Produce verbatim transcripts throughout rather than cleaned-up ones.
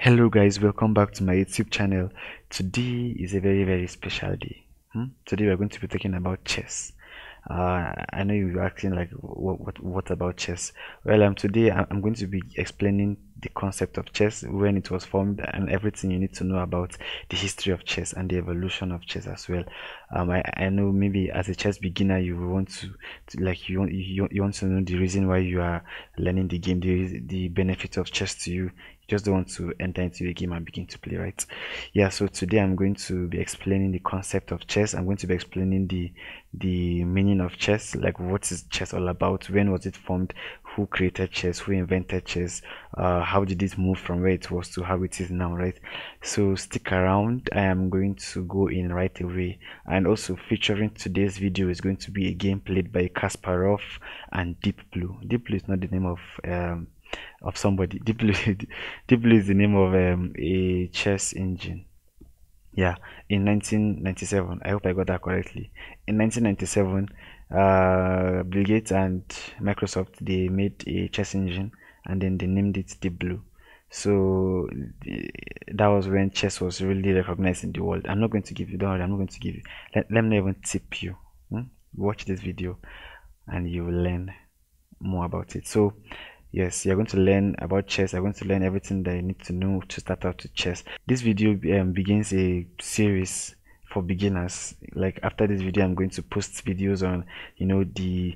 Hello guys, welcome back to my YouTube channel. Today is a very very special day. hmm? Today we are going to be talking about chess. uh, I know you're asking like what, what what about chess. Well, um today I'm going to be explaining the concept of chess, when it was formed, and everything you need to know about the history of chess and the evolution of chess as well. um i, I know maybe as a chess beginner you want to, to like you want you, you want to know the reason why you are learning the game, the the benefit of chess to you. Just don't want to enter into a game and begin to play, right? Yeah, so today I'm going to be explaining the concept of chess. I'm going to be explaining the the meaning of chess, like what is chess all about, when was it formed, who created chess, who invented chess, uh, how did it move from where it was to how it is now, right? So stick around. I am going to go in right away. And also featuring today's video is going to be a game played by Kasparov and Deep Blue. Deep Blue is not the name of um of somebody. Deep Blue, Deep Blue is the name of um, a chess engine. Yeah, in nineteen ninety-seven, I hope I got that correctly. In nineteen ninety-seven, uh, Bill Gates and Microsoft, they made a chess engine and then they named it Deep Blue. So the, that was when chess was really recognized in the world. I'm not going to give you, don't worry, I'm not going to give you. Let, let me even tip you. Hmm? Watch this video and you will learn more about it. So yes, you're going to learn about chess. I'm going to learn everything that you need to know to start out with chess. This video um, begins a series for beginners. Like after this video, I'm going to post videos on, you know, the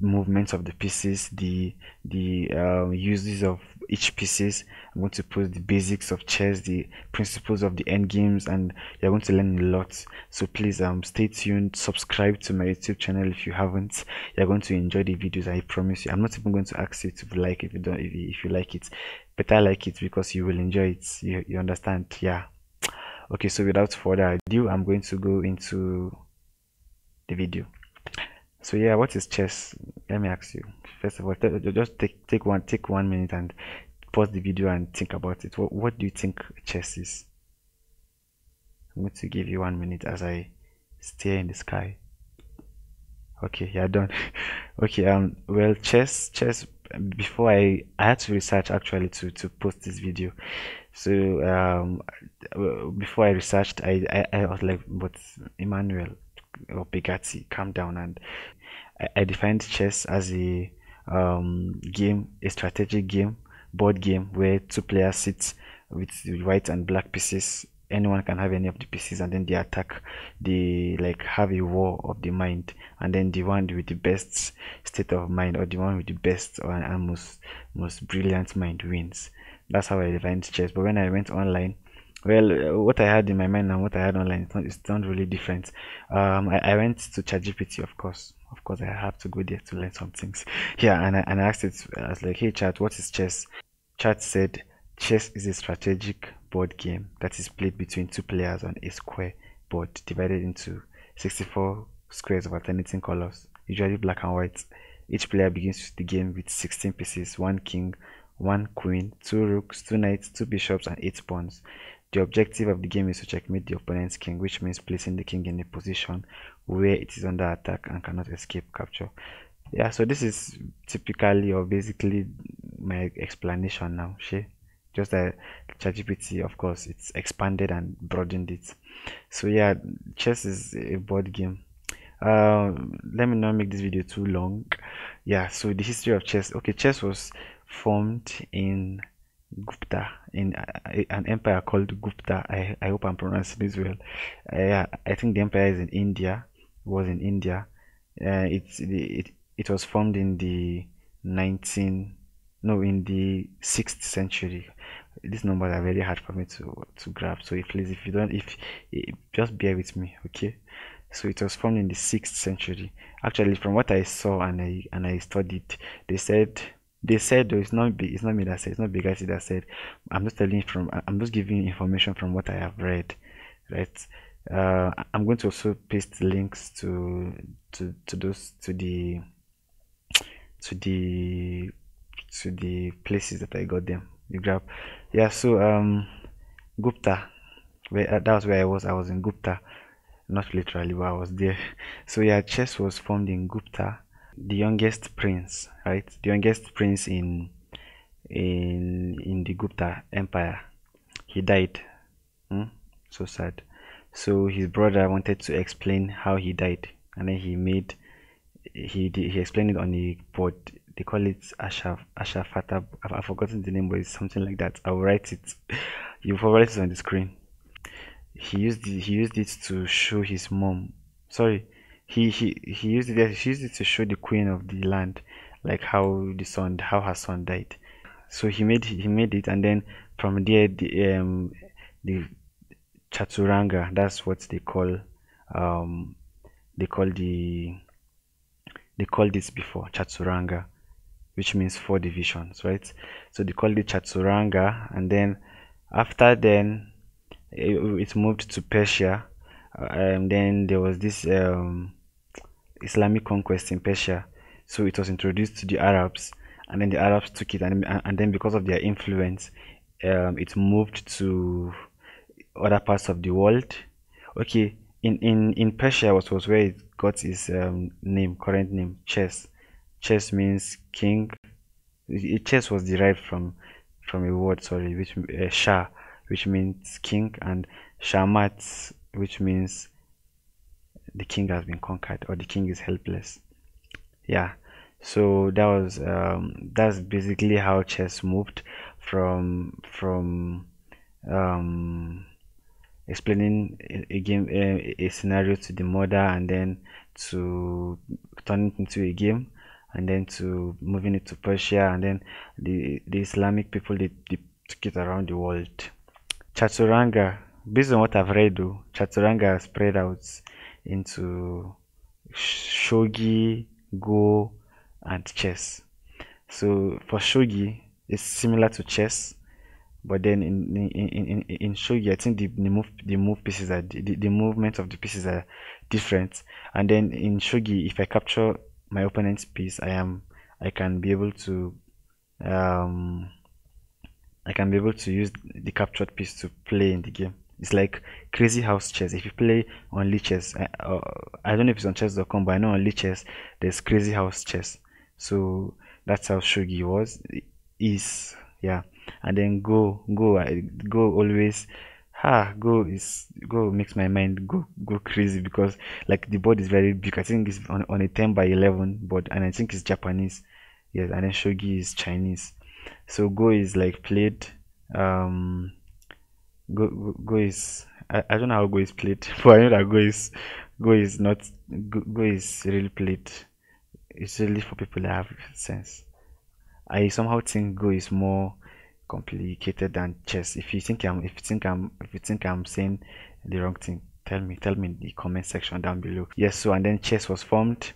movements of the pieces, the the uh, uses of each pieces. I'm going to post the basics of chess, the principles of the end games, and you're going to learn a lot. So please um stay tuned, subscribe to my YouTube channel if you haven't. You're going to enjoy the videos, I promise you. I'm not even going to ask you to like if you don't, if you, if you like it, but I like it because you will enjoy it. You, you understand? Yeah, okay. So without further ado, I'm going to go into the video. So yeah, what is chess? Let me ask you. First of all, just take take one take one minute and pause the video and think about it. What what do you think chess is? I'm going to give you one minute as I stare in the sky. Okay, yeah, done. Okay, um, well, chess chess. Before I I had to research actually to to post this video. So um, before I researched, I I, I was like, but Emmanuel or Bugatti, calm down. And I, I defined chess as a um game, a strategic game, board game where two players sit with white and black pieces. Anyone can have any of the pieces, and then they attack. They like have a war of the mind, and then the one with the best state of mind, or the one with the best or and most most brilliant mind wins. That's how I defined chess. But when I went online, well, what I had in my mind and what I had online, it's not, it's not really different. Um, I, I went to ChatGPT, of course. Of course, I have to go there to learn some things. Yeah, and I, and I asked it, I was like, hey, Chat, what is chess? Chat said, chess is a strategic board game that is played between two players on a square board divided into sixty-four squares of alternating colors, usually black and white. Each player begins the game with sixteen pieces, one king, one queen, two rooks, two knights, two bishops, and eight pawns. The objective of the game is to checkmate the opponent's king, which means placing the king in a position where it is under attack and cannot escape capture. Yeah, so this is typically or basically my explanation now. She just that ChatGPT, of course, it's expanded and broadened it. So yeah, chess is a board game. Um, let me not make this video too long. Yeah, so the history of chess. Okay, chess was formed in Gupta, in uh, an empire called Gupta. I, I hope I'm pronouncing this well. Uh, yeah, I think the empire is in India. It was in India. Uh, it, it it was formed in the nineteen no in the sixth century. These numbers are very hard for me to to grab. So if please, if you don't, if, if just bear with me, okay? So it was formed in the sixth century. Actually, from what I saw and I and I studied, they said. They said though, it's not it's not me that said, it's not Bugatti that said. I'm just telling from I'm just giving information from what I have read, right? Uh, I'm going to also paste links to to to those to the to the to the places that I got them. You grab, yeah. So um, Gupta, where uh, that was where I was. I was in Gupta, not literally, but I was there. So yeah, chess was formed in Gupta. The youngest prince, right? The youngest prince in in in the Gupta Empire he died. Hmm? So sad. So his brother wanted to explain how he died, and then he made he he explained it on the board. They call it Asha Ashafata. I've forgotten the name, but it's something like that. I'll write it. You'll write it on the screen. He used it, he used it to show his mom. Sorry, he he he used it. She used it to show the queen of the land, like how the son, how her son died. So he made he made it, and then from there the um the Chaturanga. That's what they call um they call the they called this before Chaturanga, which means four divisions, right? So they called it Chaturanga, and then after then it, it moved to Persia, uh, and then there was this um, Islamic conquest in Persia, so it was introduced to the Arabs, and then the Arabs took it, and, and then because of their influence, um, it moved to other parts of the world. Okay, in in in Persia was was where it got its um, name, current name, chess. Chess means king. It, chess was derived from from a word, sorry, which uh, Shah, which means king, and Shamat, which means the king has been conquered or the king is helpless. Yeah, so that was um, that's basically how chess moved from from um explaining a, a game, a, a scenario to the mother, and then to turning it into a game, and then to moving it to Persia, and then the the Islamic people they, they took it around the world. Chaturanga, based on what I've read though, Chaturanga spread out into Shogi, Go, and chess. So for Shogi, it's similar to chess, but then in in in, in Shogi, I think the, the move the move pieces are the, the movement of the pieces are different. And then in Shogi, if I capture my opponent's piece, I am I can be able to um I can be able to use the captured piece to play in the game. It's like crazy house chess. If you play only chess, I, uh, I don't know if it's on chess dot com, but I know on only chess there's crazy house chess. So that's how Shogi was is yeah. And then go go go always ha ah, go is go makes my mind go go crazy, because like the board is very big. I think it's on, on a ten by eleven board, and I think it's Japanese. Yes, and then Shogi is Chinese. So go is like played um go go, go is I, I don't know how go is played, but I know that go is go is not go, go is really played. It's really for people that have sense. I somehow think go is more complicated than chess. If you think I'm, if you think I'm, if you think I'm saying the wrong thing, tell me, tell me in the comment section down below. Yes. So and then chess was formed.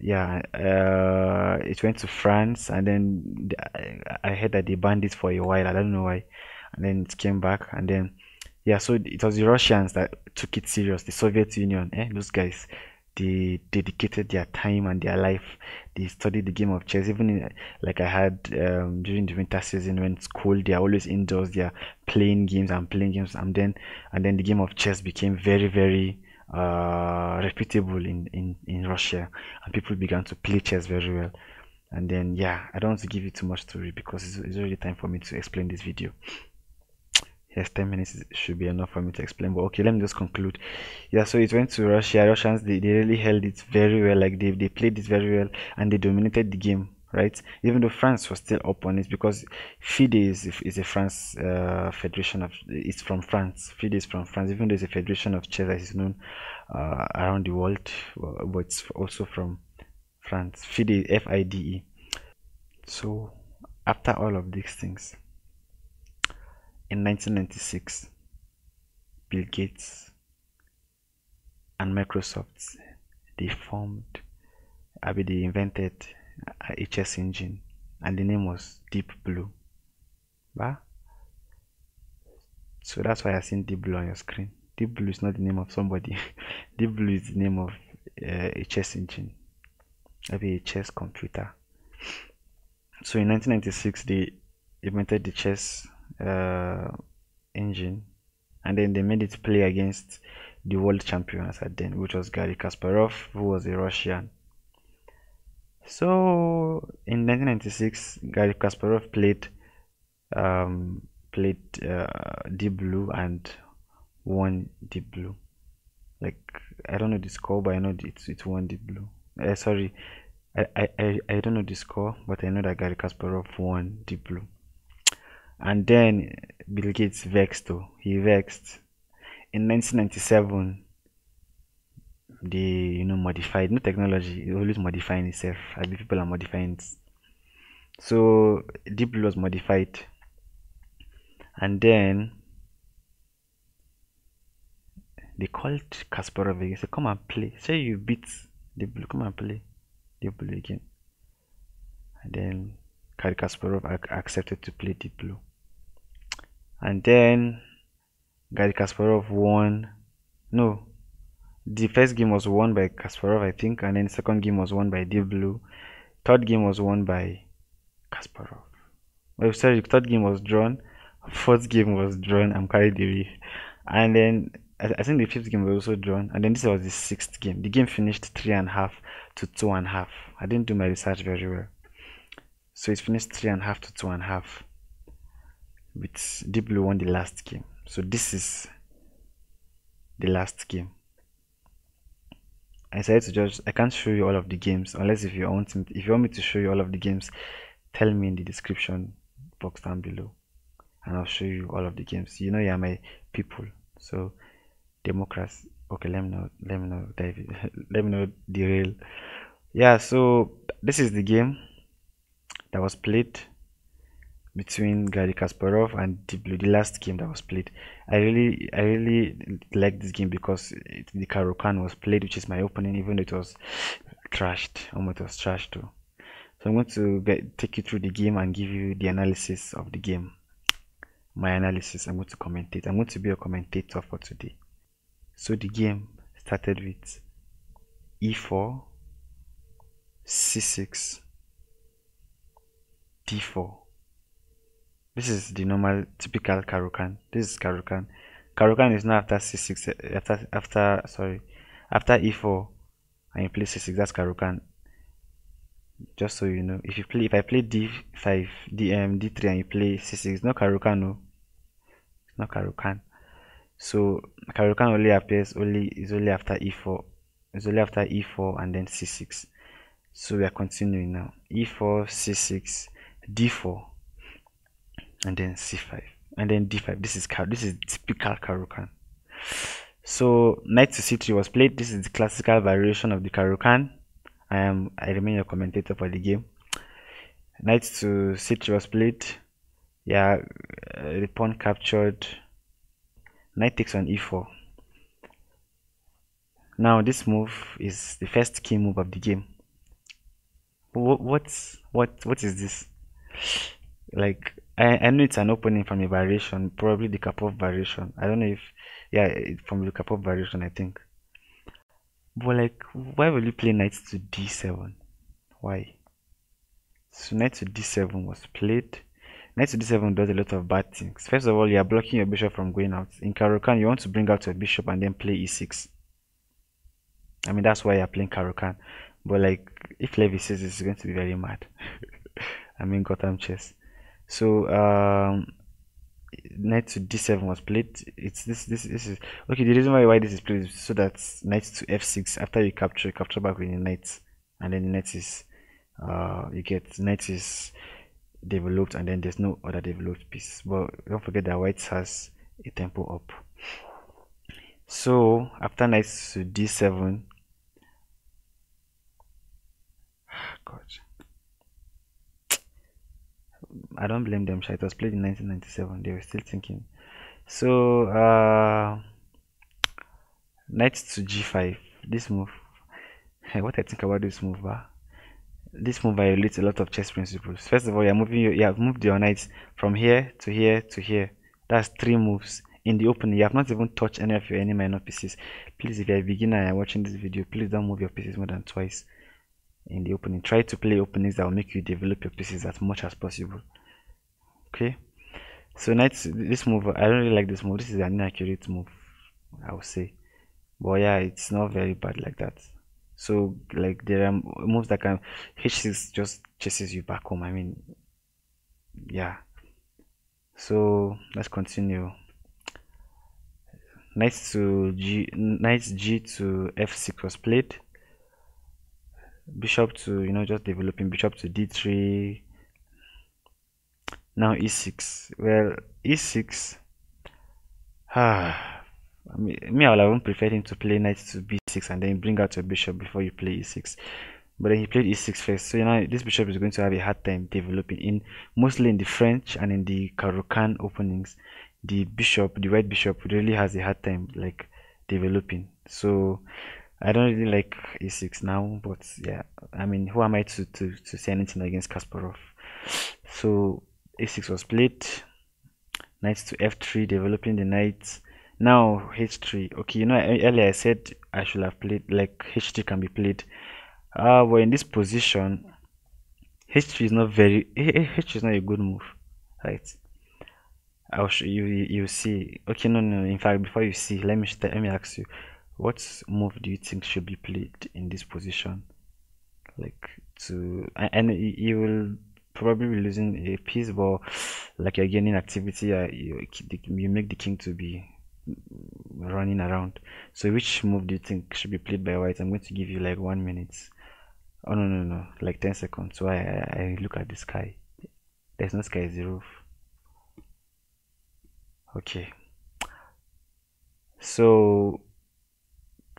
Yeah. Uh, it went to France, and then I heard that they banned it for a while. I don't know why. And then it came back, and then yeah. So it was the Russians that took it serious. The Soviet Union, eh? Those guys. They dedicated their time and their life. They studied the game of chess. Even in, like I had um, during the winter season when it's cold, they are always indoors. They are playing games and playing games, and then and then the game of chess became very very uh, reputable in, in in Russia, and people began to play chess very well. And then yeah, I don't want to give you too much story because it's, it's already time for me to explain this video. Yes, ten minutes should be enough for me to explain, but okay, let me just conclude. Yeah, so it went to Russia. Russians, they, they really held it very well. Like they, they played it very well, and they dominated the game, right? Even though France was still up on it, because FIDE is, is a France uh, federation of, it's from France. FIDE is from France, even though it's a federation of chess that is known uh, around the world, but it's also from France. FIDE, F I D E. So after all of these things, in nineteen ninety-six, Bill Gates and Microsoft, they formed, I mean, they invented a chess engine, and the name was Deep Blue. Bah? So that's why I seen Deep Blue on your screen. Deep Blue is not the name of somebody. Deep Blue is the name of uh, a chess engine, I mean, a chess computer. So in nineteen ninety-six, they invented the chess uh engine, and then they made it play against the world champions at then, which was Garry Kasparov, who was a Russian. So in nineteen ninety-six, Garry Kasparov played um played uh, Deep Blue and won Deep Blue. Like, I don't know the score, but I know it's it's won Deep Blue. Uh, sorry, I, I I I don't know the score, but I know that Garry Kasparov won Deep Blue. And then Bill Gates vexed though. He vexed. In nineteen ninety-seven, they, you know, modified. No technology, it's always modifying itself. I mean, people are modifying it. So Deep Blue was modified. And then they called Kasparov again. So come and play. Say you beat Deep Blue, come and play Deep Blue again. And then Garry Kasparov ac accepted to play Deep Blue. And then Garry Kasparov won. No, the first game was won by Kasparov, I think, and then the second game was won by Deep Blue. Third game was won by Kasparov. Well, sorry, third game was drawn. Fourth game was drawn. I'm carried away. And then I, I think the fifth game was also drawn. And then this was the sixth game. The game finished three and a half to two and a half. I didn't do my research very well. So it finished three and a half to two and a half. With Deep Blue won the last game. So this is the last game. I decided to just, I can't show you all of the games unless if you want me, if you want me to show you all of the games, tell me in the description box down below, and I'll show you all of the games. You know, you are my people. So democracy. Okay, let me know. Let me know, David. Let me know the real. Yeah. So this is the game that was played between Garry Kasparov and Deep Blue, the last game that was played. I really, I really like this game because it, the Caro-Kann was played, which is my opening, even though it was trashed. Almost was trashed too. So I'm going to get, take you through the game and give you the analysis of the game. My analysis. I'm going to commentate. I'm going to be a commentator for today. So the game started with e four, c six, d four. This is the normal, typical Caro-Kann. This is Caro-Kann. Caro-Kann is now after c six, after after sorry, after e four, and you play c six. That's Caro-Kann. Just so you know, if you play, if I play d five, dm d three, and you play c six, it's not Caro-Kann, no, it's not Caro-Kann. So Caro-Kann only appears only is only after e four. It's only after e four and then c six. So we are continuing now. e four, c six, d four. And then c five, and then d five. This is this is typical Caro-Kann. So knight to c three was played. This is the classical variation of the Caro-Kann. I am I remain your commentator for the game. Knight to c three was played. Yeah, uh, the pawn captured. Knight takes on e four. Now this move is the first key move of the game. What what what, what is this? Like, I, I know it's an opening from a variation, probably the Karpov variation. I don't know if, yeah, it, from the Karpov variation, I think. But like, why will you play knight to d seven? Why? So knight to d seven was played. Knight to d seven does a lot of bad things. First of all, you are blocking your bishop from going out. In Caro-Kann, you want to bring out your bishop and then play e six. I mean, that's why you are playing Caro-Kann. But like, if Levy says this, it's going to be very mad. I mean, Gotham Chess. So um knight to d seven was played. It's this this this is okay. The reason why why this is played is so that knight to f six, after you capture you capture back with the knight, and then the knight is uh you get knight is developed, and then there's no other developed piece. But don't forget that white has a tempo up. So after knight to d seven, god, I don't blame them. It was played in nineteen ninety-seven. They were still thinking. So uh, knight to g five. This move. What I think about this move, uh, this move violates a lot of chess principles. First of all, you are moving. Your, you have moved your knights from here to here to here. That's three moves in the opening. You have not even touched any of your any minor pieces. Please, if you are a beginner and you are watching this video, please don't move your pieces more than twice in the opening. Try to play openings that will make you develop your pieces as much as possible. Okay, so knight, this move, I don't really like this move. This is an inaccurate move, I would say, but yeah, it's not very bad like that. So like, there are moves that can, h six just chases you back home. I mean, yeah. So let's continue. Knight to g, knight g to f six was played. Bishop to, you know, just developing bishop to d three. Now e six. Well, e six. Ah, I mean, me, I would have preferred him to play knight to b six and then bring out your bishop before you play e six. But then he played e six first, so you know this bishop is going to have a hard time developing in mostly in the French and in the Caro-Kann openings. The bishop, the white bishop, really has a hard time like developing. So I don't really like e six now, but yeah, I mean, who am I to to, to say anything against Kasparov? So e six was played, knight to f three, developing the knight. Now h three. Okay, you know earlier I said I should have played like h three can be played. Uh, well, in this position, h three is not very h three is not a good move, right? I'll show you. You see, okay, no, no. In fact, before you see, let me let me ask you, what move do you think should be played in this position? Like to, and you will probably be losing a piece, but like you're gaining activity, you you make the king to be running around. So which move do you think should be played by white? I'm going to give you like one minute. Oh no no no! Like ten seconds. Why I, I look at the sky? There's no sky, it's the roof. Okay. So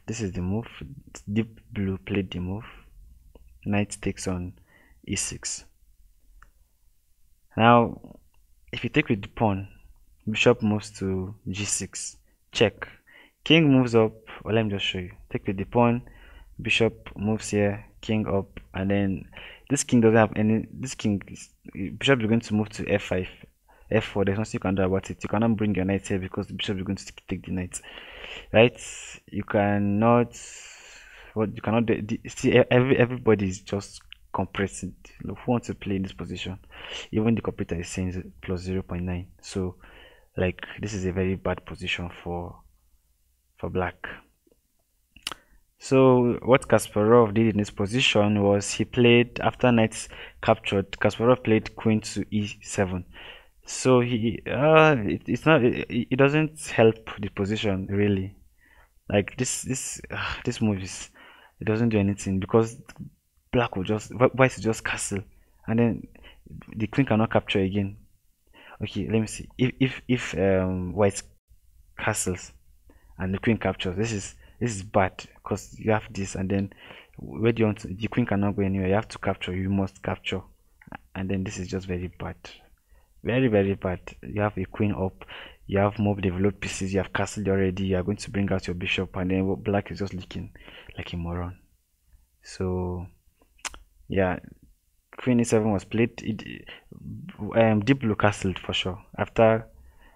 this is the move. Deep Blue played the move. Knight takes on e six. Now, if you take with the pawn, bishop moves to g six. Check. King moves up. Well, let me just show you. Take with the pawn. Bishop moves here. King up, and then this king doesn't have any. This king, bishop is going to move to f five, f four. There's nothing you can do about it. You cannot bring your knight here because the bishop is going to take the knight, right? You cannot. What you cannot do. See, every everybody is just compressing. Look, who wants to play in this position? Even the computer is saying plus zero point nine. So, like, this is a very bad position for for black. So what Kasparov did in this position was he played, after knights captured, Kasparov played queen to e seven. So he uh, it, it's not it, it doesn't help the position really. Like this this uh, this move is, it doesn't do anything because black will just white will just castle and then the queen cannot capture again. Okay, let me see. If if if um, white castles and the queen captures, this is this is bad because you have this, and then where do you want to, the queen cannot go anywhere. You have to capture. You must capture, and then this is just very bad, very very bad. You have a queen up, you have more developed pieces, you have castled already. You are going to bring out your bishop, and then black is just looking like a moron. So yeah, queen e seven was played. It, um, Deep Blue castled for sure. After.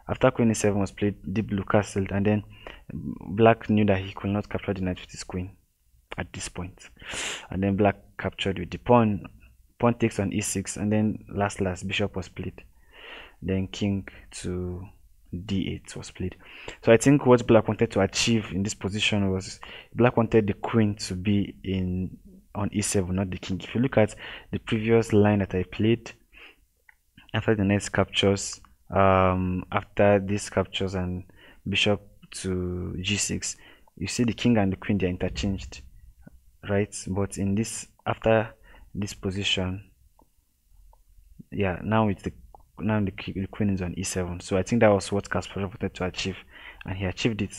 After queen e seven was played, Deep Blue castled, and then black knew that he could not capture the knight with his queen at this point. And then black captured with the pawn. Pawn takes on e six, and then last last bishop was played. Then king to d eight was played. So I think what black wanted to achieve in this position was black wanted the queen to be in on e seven, not the king. If you look at the previous line that I played, after the knight captures, um after these captures and bishop to g six, you see the king and the queen, they are interchanged, right? But in this, after this position, yeah, now it's the now the, the queen is on e seven. So I think that was what Kasparov wanted to achieve, and he achieved it,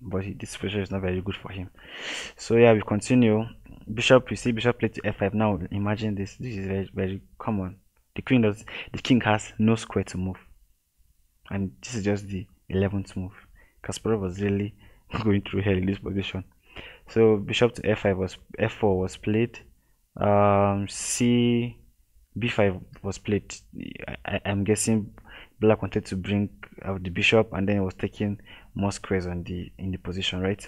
but he, this position is not very good for him. So yeah, we continue. Bishop, you see bishop played to f five. Now imagine this, this is very very common. The queen does. The king has no square to move, and this is just the eleventh move. Kasparov was really going through hell in this position. So bishop to f five was f four was played. Um, c b five was played. I, I'm guessing black wanted to bring out the bishop, and then it was taking more squares on the in the position, right?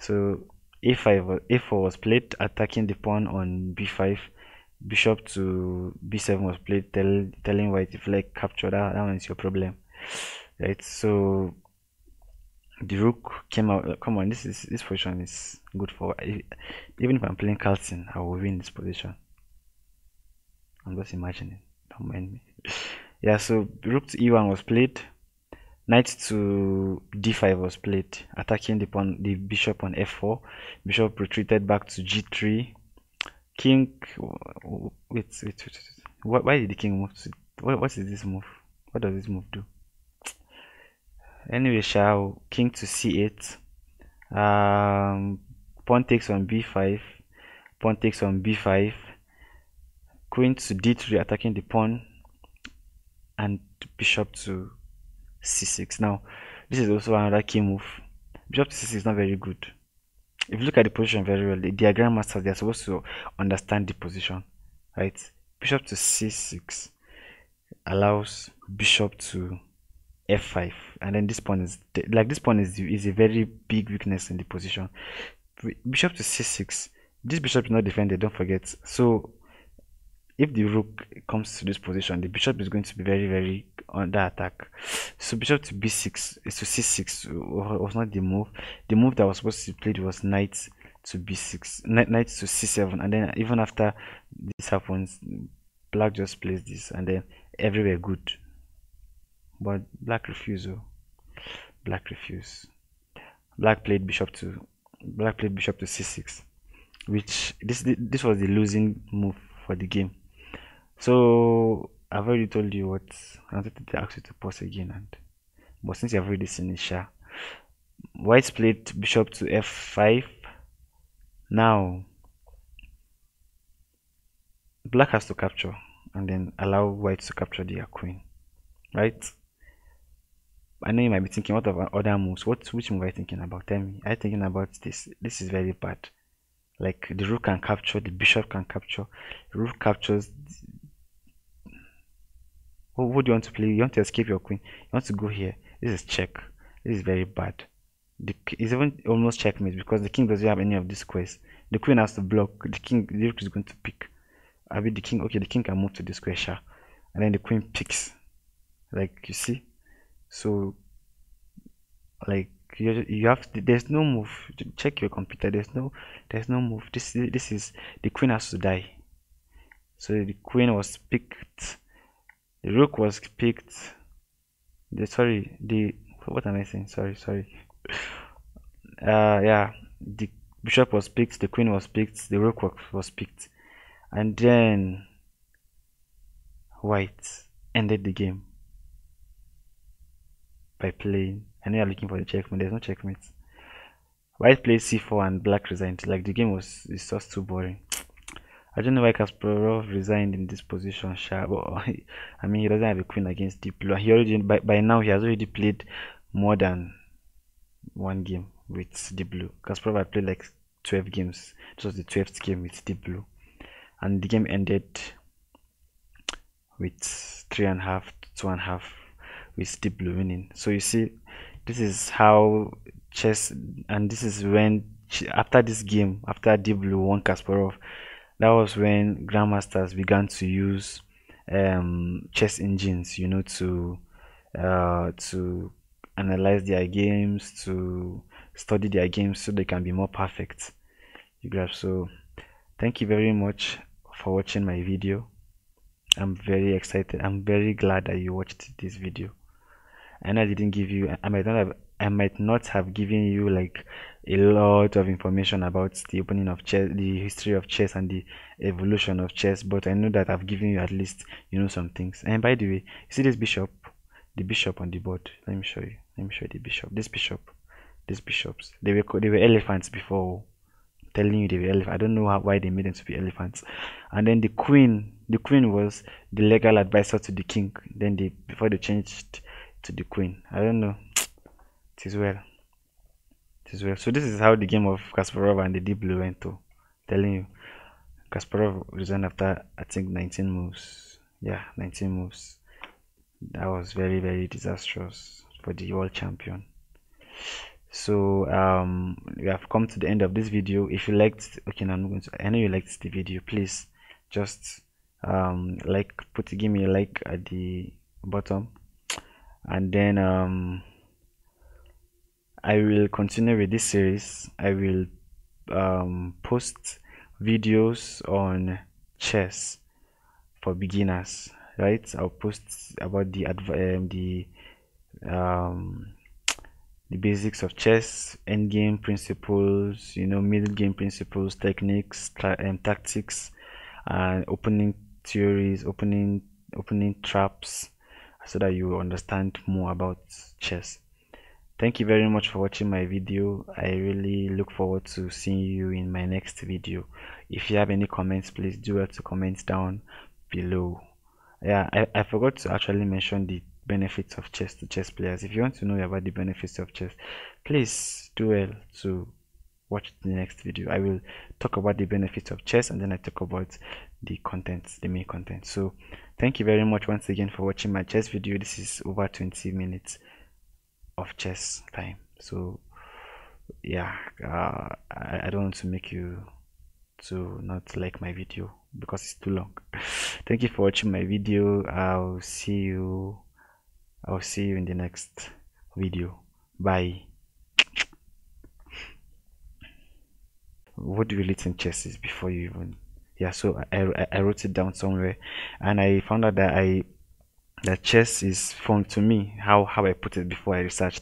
So a five a four was played, attacking the pawn on b five. Bishop to b seven was played, tell, telling white if like capture that, that one is your problem, right? So the rook came out. Come on, this is this position is good for, even if I'm playing Carlsen, I will win this position. I'm just imagining, don't mind me. Yeah, so rook to e one was played, knight to d five was played, attacking the pawn, the bishop on f four. Bishop retreated back to g three. King, wait, wait, wait, wait. Why, why did the king move to? What, what is this move? What does this move do? Anyway, sha, king to c eight. Um, pawn takes on b five. Pawn takes on b five. Queen to d three, attacking the pawn, and bishop to c six. Now, this is also another key move. Bishop to c six is not very good. If you look at the position very well, the, their grandmasters, they are supposed to understand the position, right? Bishop to c six allows bishop to f five, and then this pawn is like this pawn is is a very big weakness in the position. Bishop to c six. This bishop is not defended. Don't forget. So if the rook comes to this position, the bishop is going to be very, very under attack. So bishop to b six is to c six was not the move. The move that was supposed to be played was knight to b six, knight, knight to c seven, and then even after this happens, black just plays this, and then everywhere good. But black refused. Black refused. Black played bishop to black played bishop to c six, which this this was the losing move for the game. So I've already told you what I wanted to ask you to pause again, and but since you've already seen it, sha, white played bishop to f five. Now black has to capture and then allow white to capture their queen, right? I know you might be thinking, what about other moves? What which move are you thinking about? Tell me. Are you thinking about this? This is very bad. Like the rook can capture, the bishop can capture, the rook captures. What, what do you want to play? You want to escape your queen. You want to go here. This is check. This is very bad. The, it's even almost checkmate because the king doesn't have any of these squares. The queen has to block. The king, the rook is going to pick. I mean, the king. Okay, the king can move to the square, sha, and then the queen picks. Like you see, so like you you have to, there's no move. Check your computer. There's no there's no move. This this is the queen has to die. So the queen was picked. The rook was picked. The sorry, the what am I saying? Sorry, sorry. Uh, yeah, the bishop was picked. The queen was picked. The rook was, was picked, and then white ended the game by playing. I know you're looking for the checkmate. There's no checkmate. White played c four and black resigned. Like the game was, it's just too boring. I don't know why Kasparov resigned in this position, sha. I mean, he doesn't have a queen against Deep Blue. He already by, by now he has already played more than one game with Deep Blue. Kasparov had played like twelve games. This was the twelfth game with Deep Blue, and the game ended with three and a half to two and a half with Deep Blue winning. So you see, this is how chess, and this is when after this game, after Deep Blue won Kasparov. That was when grandmasters began to use um, chess engines, you know, to uh, to analyze their games, to study their games, so they can be more perfect. You grab. So, thank you very much for watching my video. I'm very excited. I'm very glad that you watched this video. I know I didn't give you. I might not have. I might not have given you like a lot of information about the opening of chess, the history of chess, and the evolution of chess, but I know that I've given you at least, you know, some things. And by the way, you see this bishop, the bishop on the board. Let me show you. Let me show you the bishop. This bishop, these bishops. They were they were elephants before. I'm telling you, they were elephants. I don't know how, why they made them to be elephants. And then the queen, the queen was the legal advisor to the king. Then they before they changed to the queen. I don't know. Is well, it is well. So this is how the game of Kasparov and the Deep Blue went to. I'm telling you, Kasparov resigned after I think nineteen moves. Yeah, nineteen moves. That was very, very disastrous for the world champion. So um, we have come to the end of this video. If you liked, okay, now I'm going to. I know you liked the video. Please just um like, put give me a like at the bottom, and then um. I will continue with this series. I will um, post videos on chess for beginners. right? I'll post about the um, the um, the basics of chess, end game principles, you know, middle game principles, techniques, and tactics, and uh, opening theories, opening opening traps, so that you understand more about chess. Thank you very much for watching my video. I really look forward to seeing you in my next video. If you have any comments, please do have to comment down below. Yeah, I, I forgot to actually mention the benefits of chess to chess players. If you want to know about the benefits of chess, please do well to watch the next video. I will talk about the benefits of chess, and then I talk about the content, the main content. So thank you very much once again for watching my chess video. This is over twenty minutes of chess time, so yeah, uh, I, I don't want to make you to not like my video because it's too long. Thank you for watching my video. I'll see you I'll see you in the next video. Bye. What do you listen chess is before you even, yeah, so I, I, I wrote it down somewhere, and I found out that I that chess is fun to me, how how I put it before I researched.